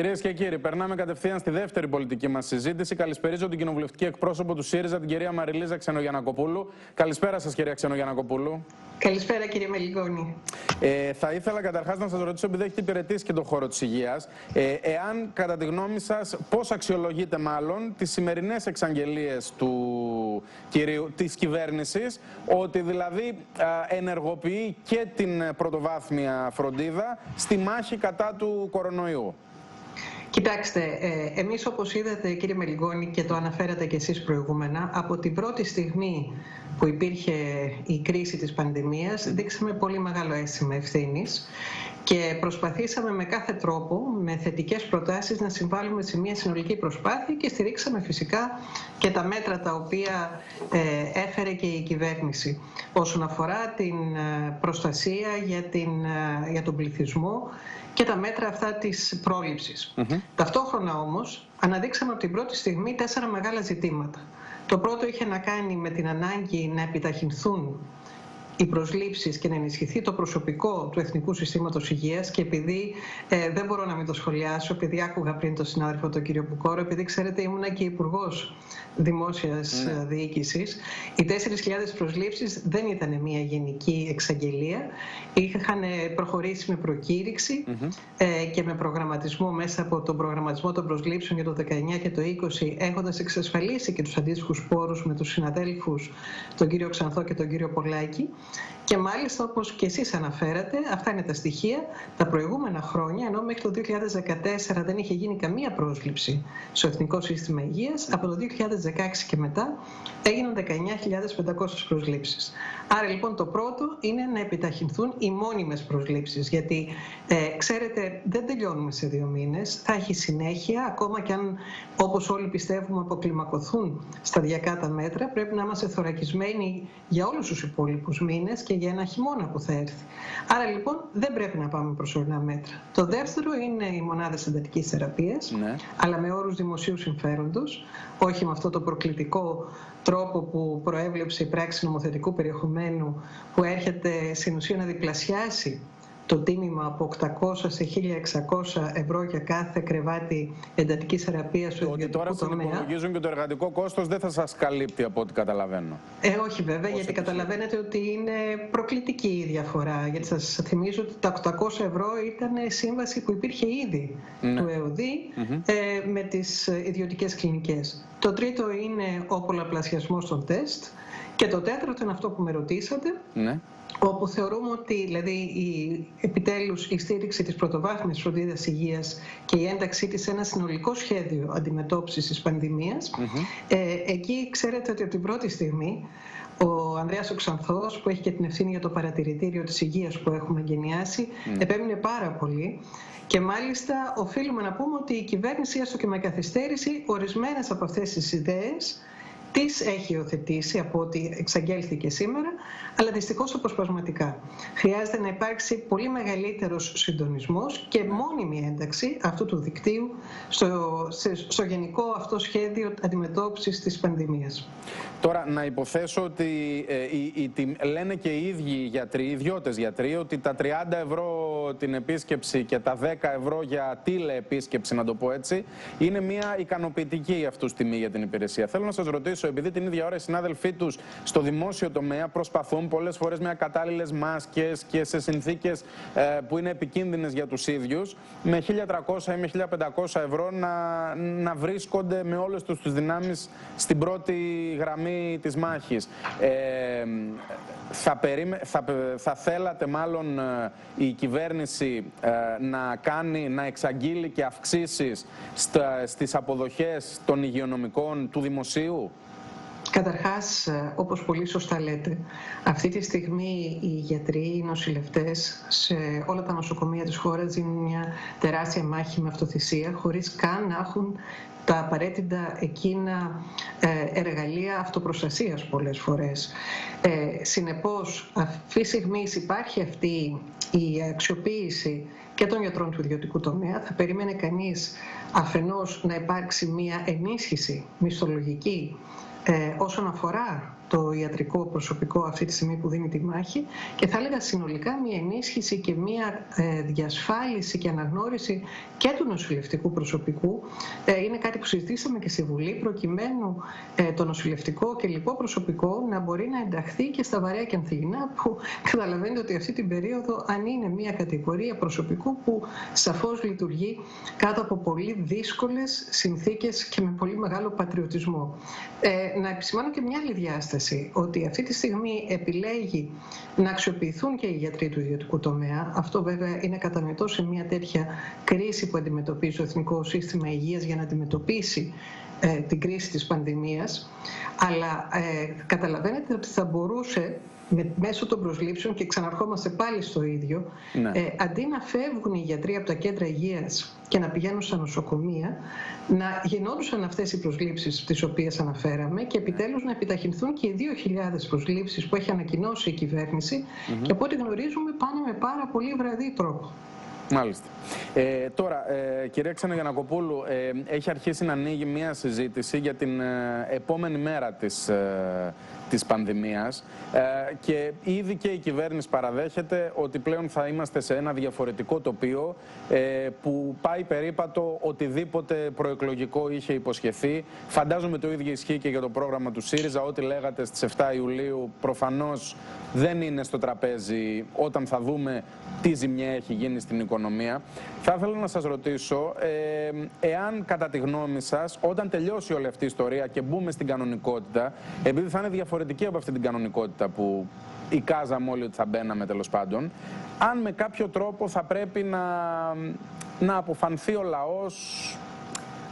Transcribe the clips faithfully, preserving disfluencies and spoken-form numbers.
Κυρίες και κύριοι, περνάμε κατευθείαν στη δεύτερη πολιτική μας συζήτηση. Καλησπέριζω την κοινοβουλευτική εκπρόσωπο του ΣΥΡΙΖΑ, την κυρία Μαριλίζα Ξενογιαννακοπούλου. Καλησπέρα σας, κυρία Ξενογιαννακοπούλου. Καλησπέρα, κύριε Μελιγκόνη. Ε, θα ήθελα καταρχάς να σας ρωτήσω, επειδή έχετε υπηρετήσει και τον χώρο της υγείας, ε, εάν κατά τη γνώμη σας πώς αξιολογείτε μάλλον τις σημερινές εξαγγελίες του κυρίου, της κυβέρνησης, ότι δηλαδή α, ενεργοποιεί και την πρωτοβάθμια φροντίδα στη μάχη κατά του κορονοϊού. Κοιτάξτε, εμείς όπως είδατε κύριε Μελιγκόνη και το αναφέρατε και εσείς προηγούμενα, από την πρώτη στιγμή που υπήρχε η κρίση της πανδημίας δείξαμε πολύ μεγάλο αίσθημα ευθύνης και προσπαθήσαμε με κάθε τρόπο, με θετικές προτάσεις να συμβάλλουμε σε μια συνολική προσπάθεια και στηρίξαμε φυσικά και τα μέτρα τα οποία έφερε και η κυβέρνηση όσον αφορά την προστασία για, την, για τον πληθυσμό και τα μέτρα αυτά της πρόληψης. Mm-hmm. Ταυτόχρονα όμως αναδείξαμε από την πρώτη στιγμή τέσσερα μεγάλα ζητήματα. Το πρώτο είχε να κάνει με την ανάγκη να επιταχυνθούν οι προσλήψεις και να ενισχυθεί το προσωπικό του Εθνικού Συστήματος Υγείας και επειδή ε, δεν μπορώ να μην το σχολιάσω, επειδή άκουγα πριν τον συνάδελφο τον κύριο Πουκόρο, επειδή ξέρετε ήμουνα και υπουργός δημόσιας mm. διοίκησης, οι τέσσερις χιλιάδες προσλήψεις δεν ήταν μια γενική εξαγγελία, είχαν προχωρήσει με προκήρυξη mm -hmm. ε, και με προγραμματισμό μέσα από τον προγραμματισμό των προσλήψεων για το δεκαεννιά και το είκοσι, έχοντας εξασφαλίσει και τους αντίστοιχους πόρους με τους συναδέλφους τον κύριο Ξανθό και τον κύριο Πολάκη. Και μάλιστα, όπως και εσείς αναφέρατε, αυτά είναι τα στοιχεία, τα προηγούμενα χρόνια, ενώ μέχρι το δύο χιλιάδες δεκατέσσερα δεν είχε γίνει καμία πρόσληψη στο Εθνικό Σύστημα Υγείας, από το δύο χιλιάδες δεκαέξι και μετά έγιναν δεκαεννιά χιλιάδες πεντακόσιες προσλήψεις. Άρα λοιπόν το πρώτο είναι να επιταχυνθούν οι μόνιμες προσλήψεις, γιατί ε, ξέρετε δεν τελειώνουμε σε δύο μήνες, θα έχει συνέχεια, ακόμα και αν όπως όλοι πιστεύουμε αποκλιμακωθούν σταδιακά τα μέτρα, πρέπει να είμαστε θωρακισμένοι για όλους τους υπόλοιπους μήνες και για ένα χειμώνα που θα έρθει. Άρα λοιπόν δεν πρέπει να πάμε προσωρινά μέτρα. Το δεύτερο είναι οι μονάδες εντατικής θεραπείας, ναι, αλλά με όρους δημοσίου συμφέροντος, όχι με αυτό το προκλητικό τρόπο που προέβλεψε η πράξη νομοθετικού περιεχομένου που έρχεται στην ουσία να διπλασιάσει το τίμημα από οκτακόσια σε χίλια εξακόσια ευρώ για κάθε κρεβάτι εντατικής θεραπείας του ιδιωτικού τομέα. Ότι τώρα που υπολογίζουν και το εργατικό κόστος δεν θα σας καλύπτει από ό,τι καταλαβαίνω. Ε, όχι βέβαια, Όσο γιατί καταλαβαίνετε ότι είναι προκλητική η διαφορά. Γιατί σας θυμίζω ότι τα οκτακόσια ευρώ ήταν σύμβαση που υπήρχε ήδη ναι. του ΕΟΔΗ mm -hmm. ε, με τις ιδιωτικές κλινικές. Το τρίτο είναι ο πολλαπλασιασμός των τεστ. Και το τέταρτο είναι αυτό που με ρωτήσατε, ναι. όπου θεωρούμε ότι δηλαδή, η, επιτέλους η στήριξη της πρωτοβάθμιας φροντίδας υγείας και η ένταξή της σε ένα συνολικό σχέδιο αντιμετώπισης της πανδημίας, mm-hmm. ε, εκεί ξέρετε ότι από την πρώτη στιγμή ο Ανδρέας ο Ξανθός, που έχει και την ευθύνη για το παρατηρητήριο της υγείας που έχουμε γενιάσει, mm. επέμεινε πάρα πολύ. Και μάλιστα οφείλουμε να πούμε ότι η κυβέρνηση, έστω και με καθυστέρηση, ορισμένες από αυτές τις ιδέες τις έχει υιοθετήσει από ό,τι εξαγγέλθηκε σήμερα, αλλά δυστυχώς αποσπασματικά. Χρειάζεται να υπάρξει πολύ μεγαλύτερος συντονισμός και μόνιμη ένταξη αυτού του δικτύου στο, στο γενικό αυτό σχέδιο αντιμετώπισης της πανδημίας. Τώρα, να υποθέσω ότι ε, οι, οι, λένε και οι ίδιοι γιατροί, οι ιδιώτες γιατροί, ότι τα τριάντα ευρώ την επίσκεψη και τα δέκα ευρώ για τηλεεπίσκεψη, να το πω έτσι, είναι μια ικανοποιητική αυτούς τιμή για την υπηρεσία. Θέλω να σας ρωτήσω, επειδή την ίδια ώρα οι συνάδελφοί τους στο δημόσιο τομέα προσπαθούν πολλές φορές με ακατάλληλες μάσκες και σε συνθήκες ε, που είναι επικίνδυνες για τους ίδιους, με χίλια τριακόσια ή με χίλια πεντακόσια ευρώ να, να βρίσκονται με όλες τους τις δυνάμεις στην πρώτη γραμμή της μάχης. Ε, θα, περίμε, θα, θα θέλατε μάλλον η κυβέρνηση ε, να κάνει, να εξαγγείλει και αυξήσεις στα, στις αποδοχές των υγειονομικών του δημοσίου? Καταρχάς, όπως πολύ σωστά λέτε, αυτή τη στιγμή οι γιατροί, οι νοσηλευτές σε όλα τα νοσοκομεία της χώρας δίνουν μια τεράστια μάχη με αυτοθυσία, χωρίς καν να έχουν τα απαραίτητα εκείνα εργαλεία αυτοπροστασίας πολλές φορές. Ε, συνεπώς, αυτή τη στιγμή υπάρχει αυτή η αξιοποίηση και των γιατρών του ιδιωτικού τομέα. Θα περίμενε κανείς αφενός να υπάρξει μια ενίσχυση μισθολογική Ε, όσον αφορά το ιατρικό προσωπικό αυτή τη στιγμή που δίνει τη μάχη, και θα έλεγα συνολικά μια ενίσχυση και μια διασφάλιση και αναγνώριση και του νοσηλευτικού προσωπικού. Είναι κάτι που συζητήσαμε και στη Βουλή, προκειμένου το νοσηλευτικό και λοιπό προσωπικό να μπορεί να ενταχθεί και στα βαρέα και ανθυγινά, που καταλαβαίνετε ότι αυτή την περίοδο αν είναι μια κατηγορία προσωπικού που σαφώς λειτουργεί κάτω από πολύ δύσκολες συνθήκες και με πολύ μεγάλο πατριωτισμό. Ε, να επισημάνω και μια άλλη διάσταση, ότι αυτή τη στιγμή επιλέγει να αξιοποιηθούν και οι γιατροί του ιδιωτικού τομέα. Αυτό βέβαια είναι κατανοητό σε μια τέτοια κρίση που αντιμετωπίζει το Εθνικό Σύστημα Υγείας για να αντιμετωπίσει ε, την κρίση της πανδημίας. Αλλά ε, καταλαβαίνετε ότι θα μπορούσε μέσω των προσλήψεων, και ξαναρχόμαστε πάλι στο ίδιο, ναι. ε, αντί να φεύγουν οι γιατροί από τα κέντρα υγείας και να πηγαίνουν στα νοσοκομεία, να γινόντουσαν αυτές οι προσλήψεις τις οποίες αναφέραμε, και επιτέλους να επιταχυνθούν και οι δύο χιλιάδες προσλήψεις που έχει ανακοινώσει η κυβέρνηση, mm-hmm. και από ό,τι γνωρίζουμε πάνε με πάρα πολύ βραδύ τρόπο. Μάλιστα. Ε, τώρα, ε, κυρία Ξενογιαννακοπούλου, ε, έχει αρχίσει να ανοίγει μία συζήτηση για την ε, επόμενη μέρα της, ε, της πανδημίας, ε, και ήδη και η κυβέρνηση παραδέχεται ότι πλέον θα είμαστε σε ένα διαφορετικό τοπίο ε, που πάει περίπατο οτιδήποτε προεκλογικό είχε υποσχεθεί. Φαντάζομαι το ίδιο ισχύει και για το πρόγραμμα του ΣΥΡΙΖΑ. Ό,τι λέγατε στις εφτά Ιουλίου προφανώς δεν είναι στο τραπέζι όταν θα δούμε τι ζημιά έχει γίνει στην οικονομία. Θα ήθελα να σας ρωτήσω ε, εάν κατά τη γνώμη σας, όταν τελειώσει όλη αυτή η ιστορία και μπούμε στην κανονικότητα, επειδή θα είναι διαφορετική από αυτή την κανονικότητα που εικάζαμε όλοι ότι θα μπαίναμε τέλος πάντων, αν με κάποιο τρόπο θα πρέπει να, να αποφανθεί ο λαός.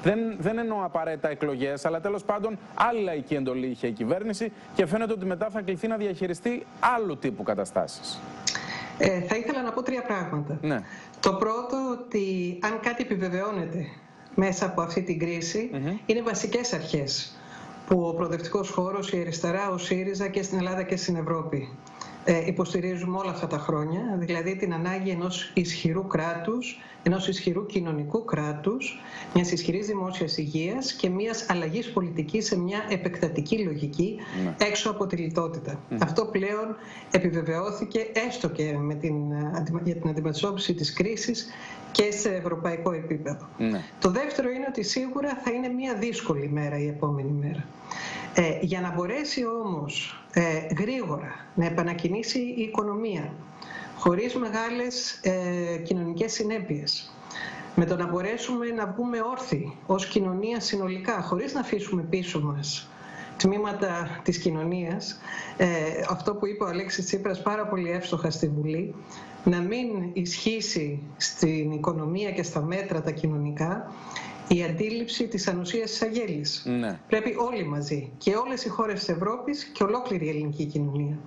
Δεν, δεν εννοώ απαραίτητα εκλογές, αλλά τέλος πάντων άλλη λαϊκή εντολή είχε η κυβέρνηση και φαίνεται ότι μετά θα κληθεί να διαχειριστεί άλλου τύπου καταστάσεις. Ε, θα ήθελα να πω τρία πράγματα. Ναι. Το πρώτο, ότι αν κάτι επιβεβαιώνεται μέσα από αυτή την κρίση, mm-hmm. είναι βασικές αρχές που ο προοδευτικός χώρος, η αριστερά, ο ΣΥΡΙΖΑ και στην Ελλάδα και στην Ευρώπη ε, υποστηρίζουμε όλα αυτά τα χρόνια, δηλαδή την ανάγκη ενός ισχυρού κράτους, ενός ισχυρού κοινωνικού κράτους, μιας ισχυρής δημόσιας υγείας και μιας αλλαγής πολιτικής σε μια επεκτατική λογική, ναι. έξω από τη λιτότητα. Mm. Αυτό πλέον επιβεβαιώθηκε, έστω και με την, για την αντιμετώπιση της κρίσης, και σε ευρωπαϊκό επίπεδο. Ναι. Το δεύτερο είναι ότι σίγουρα θα είναι μια δύσκολη μέρα η επόμενη μέρα. Ε, για να μπορέσει όμως ε, γρήγορα να επανακινήσει η οικονομία, χωρίς μεγάλες ε, κοινωνικές συνέπειες, με το να μπορέσουμε να βγούμε όρθιοι ως κοινωνία συνολικά, χωρίς να αφήσουμε πίσω μας τμήματα της κοινωνίας, ε, αυτό που είπε ο Αλέξης Τσίπρας πάρα πολύ εύστοχα στη Βουλή, να μην ισχύσει στην οικονομία και στα μέτρα τα κοινωνικά η αντίληψη της ανοσίας της αγέλης. Ναι. Πρέπει όλοι μαζί, και όλες οι χώρες της Ευρώπης και ολόκληρη η ελληνική κοινωνία.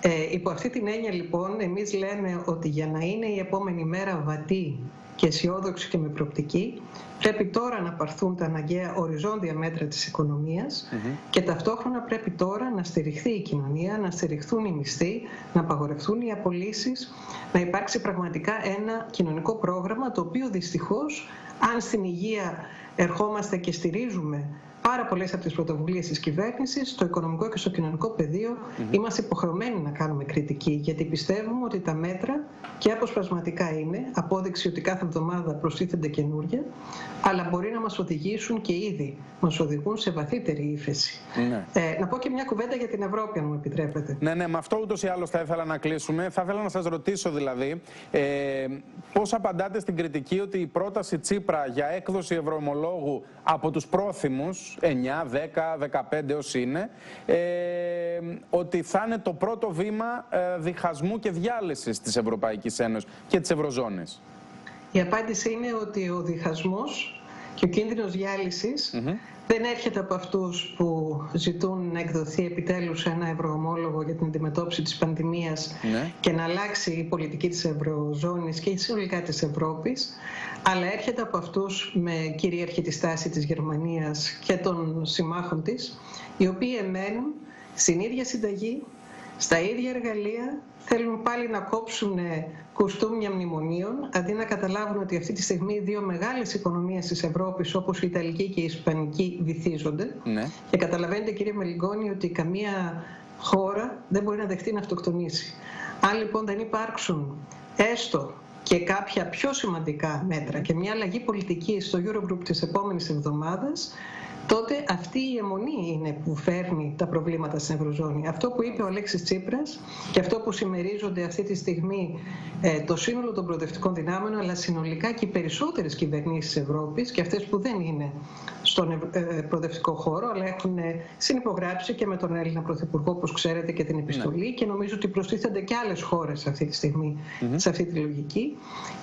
Ε, υπό αυτή την έννοια λοιπόν εμείς λέμε ότι για να είναι η επόμενη μέρα βατή και αισιόδοξη και με προοπτική, πρέπει τώρα να πάρθουν τα αναγκαία οριζόντια μέτρα της οικονομίας, mm-hmm. και ταυτόχρονα πρέπει τώρα να στηριχθεί η κοινωνία, να στηριχθούν οι μισθοί, να απαγορευτούν οι απολύσεις, να υπάρξει πραγματικά ένα κοινωνικό πρόγραμμα, το οποίο δυστυχώς, αν στην υγεία ερχόμαστε και στηρίζουμε πάρα πολλές από τις πρωτοβουλίες της κυβέρνησης, στο οικονομικό και στο κοινωνικό πεδίο, mm-hmm. είμαστε υποχρεωμένοι να κάνουμε κριτική, γιατί πιστεύουμε ότι τα μέτρα και αποσπασματικά είναι, απόδειξη ότι κάθε εβδομάδα προστίθενται καινούργια, αλλά μπορεί να μας οδηγήσουν, και ήδη μας οδηγούν, σε βαθύτερη ύφεση. Ναι. Ε, να πω και μια κουβέντα για την Ευρώπη, αν μου επιτρέπετε. Ναι, ναι, με αυτό ούτως ή άλλως θα ήθελα να κλείσουμε. Θα ήθελα να σας ρωτήσω δηλαδή, ε, πώς απαντάτε στην κριτική ότι η πρόταση Τσίπρα για έκδοση ευρωομολόγου από τους πρόθυμους, εννιά, δέκα, δεκαπέντε έως είναι, ε, ότι θα είναι το πρώτο βήμα ε, διχασμού και διάλυσης της Ευρωπαϊκής Ένωσης και της Ευρωζώνης? Η απάντηση είναι ότι ο διχασμός και ο κίνδυνος διάλυσης mm-hmm. δεν έρχεται από αυτούς που ζητούν να εκδοθεί επιτέλους ένα ευρωομόλογο για την αντιμετώπιση της πανδημίας, ναι. και να αλλάξει η πολιτική της Ευρωζώνης και συνολικά της Ευρώπης, αλλά έρχεται από αυτούς με κυρίαρχη τη στάση της Γερμανίας και των συμμάχων της, οι οποίοι εμένουν στην ίδια συνταγή, Στα ίδια εργαλεία θέλουν πάλι να κόψουν κουστούμια μνημονίων, αντί να καταλάβουν ότι αυτή τη στιγμή οι δύο μεγάλες οικονομίες της Ευρώπης, όπως η Ιταλική και η Ισπανική, βυθίζονται. Ναι. Και καταλαβαίνετε, κύριε Μελιγκόνη, ότι καμία χώρα δεν μπορεί να δεχτεί να αυτοκτονήσει. Αν λοιπόν δεν υπάρξουν έστω και κάποια πιο σημαντικά μέτρα και μια αλλαγή πολιτική στο Eurogroup της επόμενης εβδομάδας, τότε αυτή η αιμονή είναι που φέρνει τα προβλήματα στην Ευρωζώνη. Αυτό που είπε ο Αλέξης Τσίπρας και αυτό που συμμερίζονται αυτή τη στιγμή το σύνολο των προοδευτικών δυνάμεων, αλλά συνολικά και οι περισσότερες κυβερνήσεις Ευρώπης και αυτές που δεν είναι στον προοδευτικό χώρο, αλλά έχουν συνυπογράψει και με τον Έλληνα Πρωθυπουργό, όπως ξέρετε, και την επιστολή. Ναι. Και νομίζω ότι προστίθενται και άλλες χώρες αυτή τη στιγμή mm-hmm. σε αυτή τη λογική.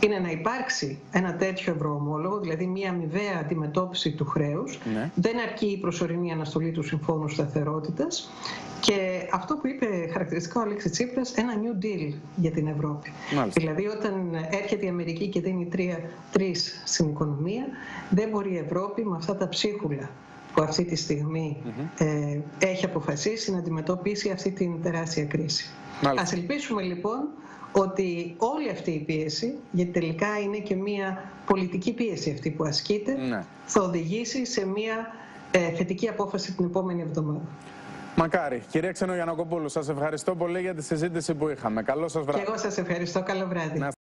Είναι να υπάρξει ένα τέτοιο ευρωομόλογο, δηλαδή μια αμοιβαία αντιμετώπιση του χρέους. Ναι. Δεν αρκεί η προσωρινή αναστολή του Συμφώνου Σταθερότητας. Και αυτό που είπε χαρακτηριστικά ο Αλέξης Τσίπρας, ένα new deal για την Ευρώπη. Μάλιστα. Δηλαδή, όταν έρχεται η Αμερική και δίνει τρία, τρεις στην οικονομία, δεν μπορεί η Ευρώπη με αυτά τα ψίχουλα που αυτή τη στιγμή mm-hmm. ε, έχει αποφασίσει να αντιμετωπίσει αυτή την τεράστια κρίση. Μάλιστα. Ας ελπίσουμε λοιπόν ότι όλη αυτή η πίεση, γιατί τελικά είναι και μια πολιτική πίεση αυτή που ασκείται, ναι. θα οδηγήσει σε μια ε, θετική απόφαση την επόμενη εβδομάδα. Μακάρι. Κυρία Ξενογιαννακοπούλου, σας ευχαριστώ πολύ για τη συζήτηση που είχαμε. Καλό σας βράδυ. Και εγώ σας ευχαριστώ. Καλό βράδυ. Να